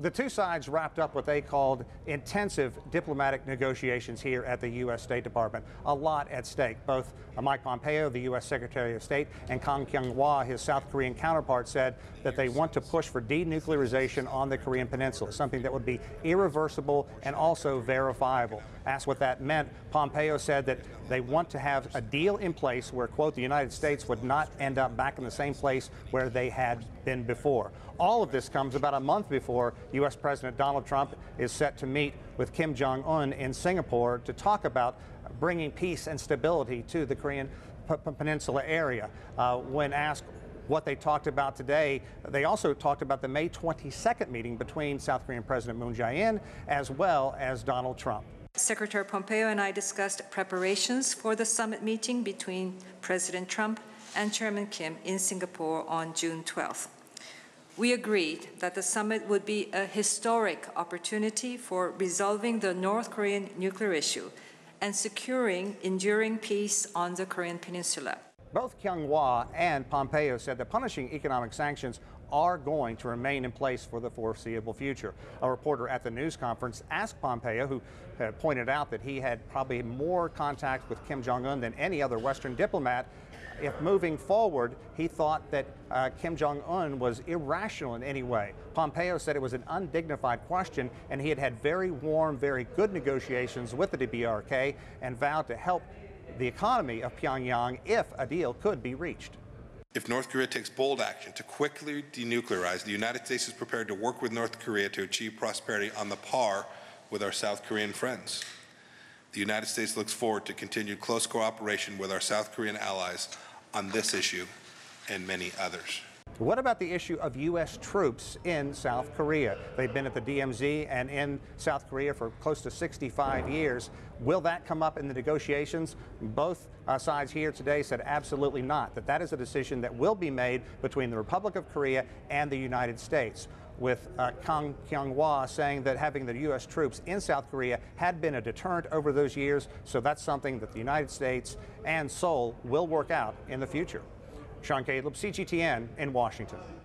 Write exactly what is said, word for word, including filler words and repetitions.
The two sides wrapped up what they called intensive diplomatic negotiations here at the U S. State Department. A lot at stake. Both Mike Pompeo, the U S. Secretary of State, and Kang Kyung-wha, his South Korean counterpart, said that they want to push for denuclearization on the Korean Peninsula, something that would be irreversible and also verifiable. Asked what that meant, Pompeo said that they want to have a deal in place where, quote, the United States would not end up back in the same place where they had been before. All of this comes about a month before U S. President Donald Trump is set to meet with Kim Jong-un in Singapore to talk about bringing peace and stability to the Korean Peninsula area. Uh, when asked what they talked about today, they also talked about the May twenty-second meeting between South Korean President Moon Jae-in as well as Donald Trump. Secretary Pompeo and I discussed preparations for the summit meeting between President Trump and Chairman Kim in Singapore on June twelfth. We agreed that the summit would be a historic opportunity for resolving the North Korean nuclear issue and securing enduring peace on the Korean Peninsula. Both Kyung-wha and Pompeo said that punishing economic sanctions are going to remain in place for the foreseeable future. A reporter at the news conference asked Pompeo, who uh, pointed out that he had probably more contact with Kim Jong-un than any other Western diplomat, if moving forward he thought that uh, Kim Jong-un was irrational in any way. Pompeo said it was an undignified question, and he had had very warm, very good negotiations with the D P R K and vowed to help the economy of Pyongyang if a deal could be reached. If North Korea takes bold action to quickly denuclearize, the United States is prepared to work with North Korea to achieve prosperity on the par with our South Korean friends. The United States looks forward to continued close cooperation with our South Korean allies on this issue and many others. What about the issue of U S troops in South Korea? They've been at the D M Z and in South Korea for close to sixty-five years. Will that come up in the negotiations? Both uh, sides here today said absolutely not, that that is a decision that will be made between the Republic of Korea and the United States, with uh, Kang Kyung-wha saying that having the U S troops in South Korea had been a deterrent over those years, so that's something that the United States and Seoul will work out in the future. Sean Callebs, C G T N in Washington.